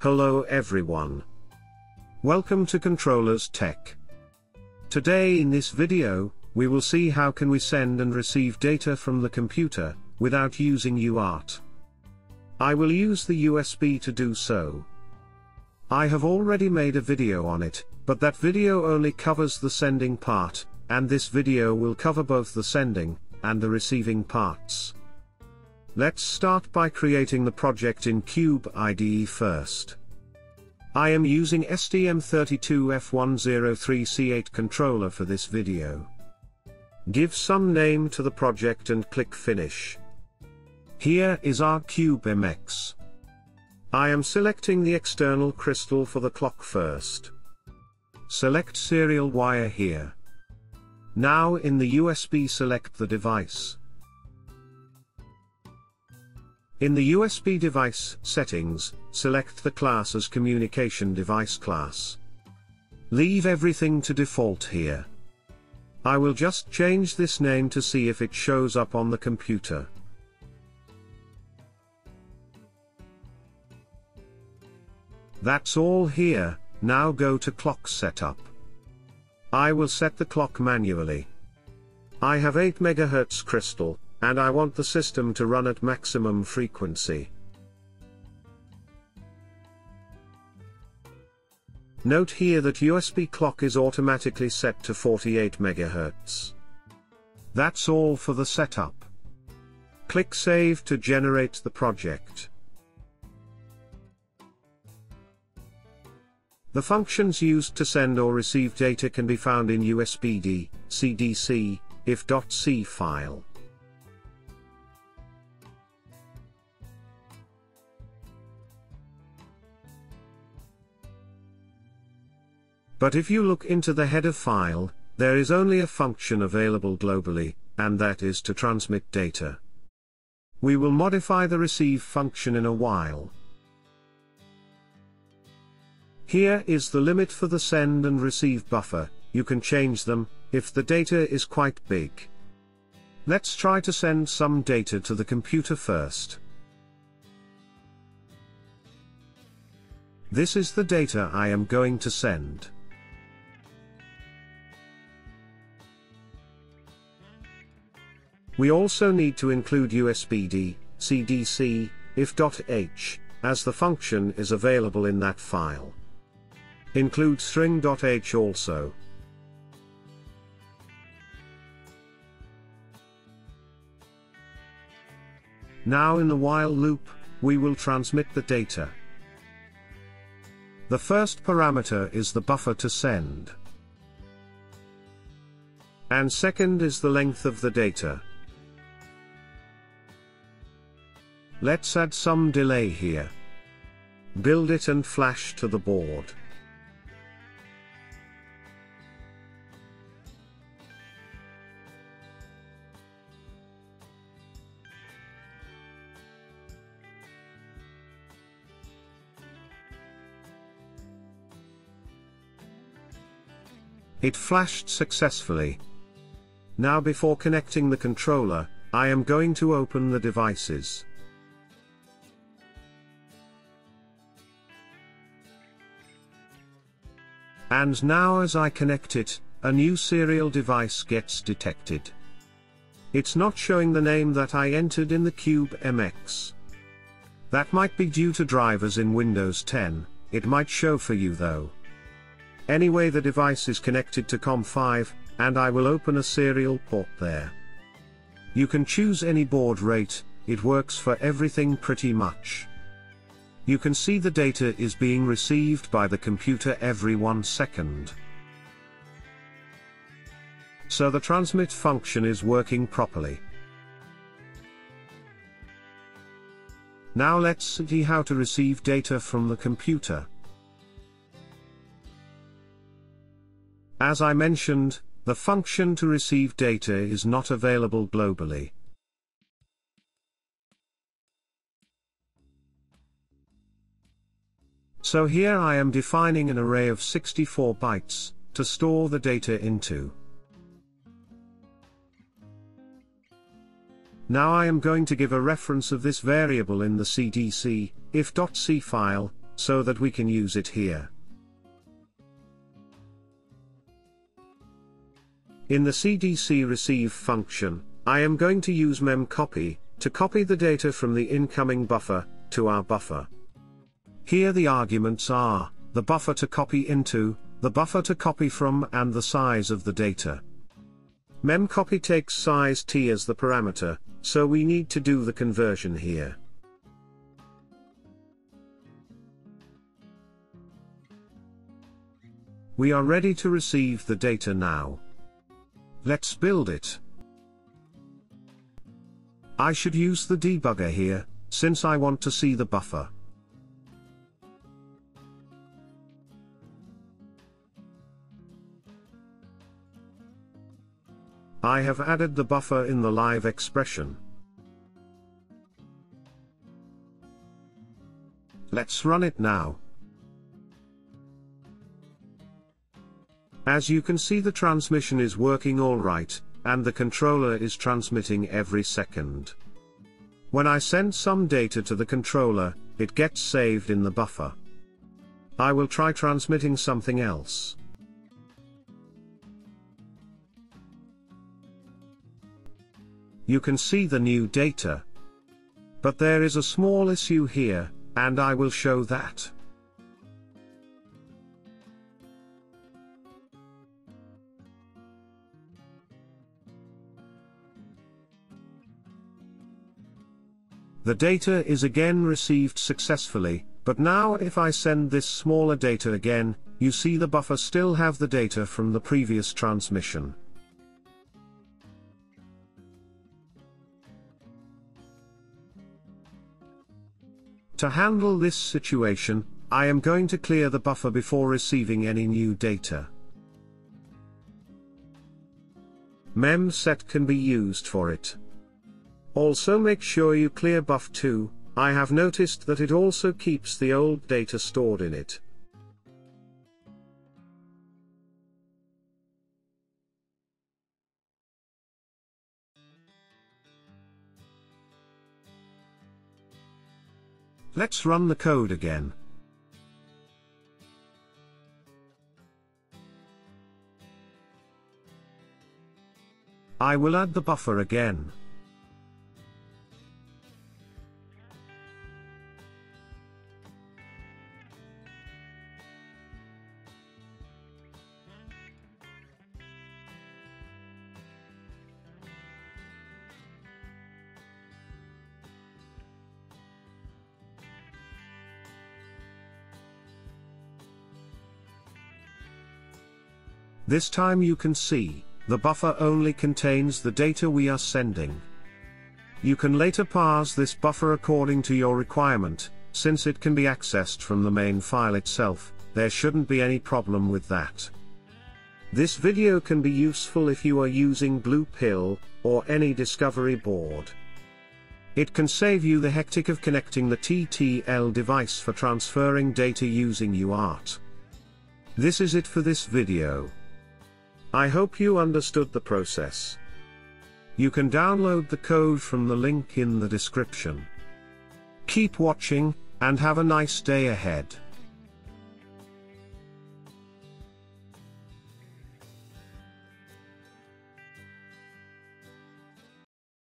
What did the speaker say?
Hello everyone. Welcome to Controllers Tech. Today in this video, we will see how can we send and receive data from the computer, without using UART. I will use the USB to do so. I have already made a video on it, but that video only covers the sending part, and this video will cover both the sending, and the receiving parts. Let's start by creating the project in Cube IDE first. I am using STM32F103C8 controller for this video. Give some name to the project and click Finish. Here is our Cube MX. I am selecting the external crystal for the clock first. Select serial wire here. Now in the USB select the device. In the USB device settings, select the class as communication device class. Leave everything to default here. I will just change this name to see if it shows up on the computer. That's all here, now go to clock setup. I will set the clock manually. I have 8 MHz crystal, and I want the system to run at maximum frequency. Note here that USB clock is automatically set to 48 MHz. That's all for the setup. Click Save to generate the project. The functions used to send or receive data can be found in USBD, CDC, if.c file. But if you look into the header file, there is only a function available globally, and that is to transmit data. We will modify the receive function in a while. Here is the limit for the send and receive buffer, you can change them, if the data is quite big. Let's try to send some data to the computer first. This is the data I am going to send. We also need to include USBD, CDC, if.h, as the function is available in that file. Include string.h also. Now in the while loop, we will transmit the data. The first parameter is the buffer to send. And second is the length of the data. Let's add some delay here. Build it and flash to the board. It flashed successfully. Now before connecting the controller, I am going to open the devices. And now as I connect it, a new serial device gets detected. It's not showing the name that I entered in the Cube MX. That might be due to drivers in Windows 10, it might show for you though. Anyway, the device is connected to COM5, and I will open a serial port there. You can choose any baud rate, it works for everything pretty much. You can see the data is being received by the computer every 1 second. So the transmit function is working properly. Now let's see how to receive data from the computer. As I mentioned, the function to receive data is not available globally. So here I am defining an array of 64 bytes, to store the data into. Now I am going to give a reference of this variable in the CDC, if.c file, so that we can use it here. In the CDC receive function, I am going to use memcopy to copy the data from the incoming buffer to our buffer. Here the arguments are the buffer to copy into, the buffer to copy from, and the size of the data. Memcopy takes size t as the parameter, so we need to do the conversion here. We are ready to receive the data now. Let's build it. I should use the debugger here, since I want to see the buffer. I have added the buffer in the live expression. Let's run it now. As you can see, the transmission is working all right, and the controller is transmitting every second. When I send some data to the controller, it gets saved in the buffer. I will try transmitting something else. You can see the new data. But there is a small issue here, and I will show that. The data is again received successfully, but now if I send this smaller data again, you see the buffer still have the data from the previous transmission. To handle this situation, I am going to clear the buffer before receiving any new data. Memset can be used for it. Also make sure you clear buff too. I have noticed that it also keeps the old data stored in it. Let's run the code again. I will add the buffer again. This time you can see, the buffer only contains the data we are sending. You can later parse this buffer according to your requirement, since it can be accessed from the main file itself. There shouldn't be any problem with that. This video can be useful if you are using Blue Pill, or any discovery board. It can save you the hectic of connecting the TTL device for transferring data using UART. This is it for this video. I hope you understood the process. You can download the code from the link in the description. Keep watching, and have a nice day ahead.